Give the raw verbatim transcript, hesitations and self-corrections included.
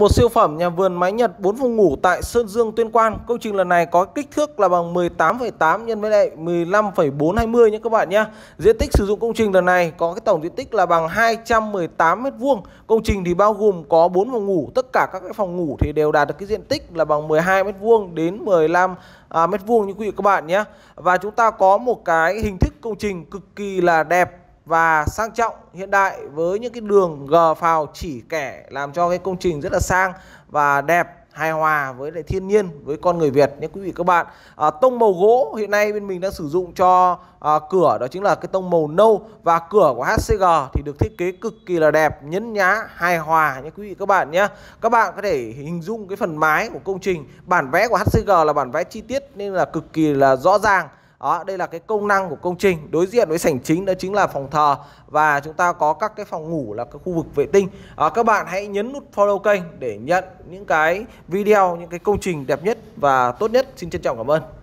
Một siêu phẩm nhà vườn mái Nhật bốn phòng ngủ tại Sơn Dương Tuyên Quang. Công trình lần này có kích thước là bằng mười tám phẩy tám nhân với lại mười lăm phẩy bốn hai mươi nhé các bạn nhé. Diện tích sử dụng công trình lần này có cái tổng diện tích là bằng hai trăm mười tám mét vuông. Công trình thì bao gồm có bốn phòng ngủ, tất cả các cái phòng ngủ thì đều đạt được cái diện tích là bằng mười hai mét vuông đến mười lăm mét vuông như quý vị các bạn nhé. Và chúng ta có một cái hình thức công trình cực kỳ là đẹp và sang trọng hiện đại với những cái đường gờ phào chỉ kẻ làm cho cái công trình rất là sang và đẹp, hài hòa với lại thiên nhiên, với con người Việt nhé quý vị các bạn. à, Tông màu gỗ hiện nay bên mình đang sử dụng cho à, cửa, đó chính là cái tông màu nâu. Và cửa của hát xê giê thì được thiết kế cực kỳ là đẹp, nhấn nhá, hài hòa nhé quý vị các bạn nhé. Các bạn có thể hình dung cái phần mái của công trình. Bản vẽ của hát xê giê là bản vẽ chi tiết nên là cực kỳ là rõ ràng. Đó, đây là cái công năng của công trình. Đối diện với sảnh chính đó chính là phòng thờ, và chúng ta có các cái phòng ngủ là cái khu vực vệ tinh. à, Các bạn hãy nhấn nút follow kênh để nhận những cái video, những cái công trình đẹp nhất và tốt nhất. Xin trân trọng cảm ơn.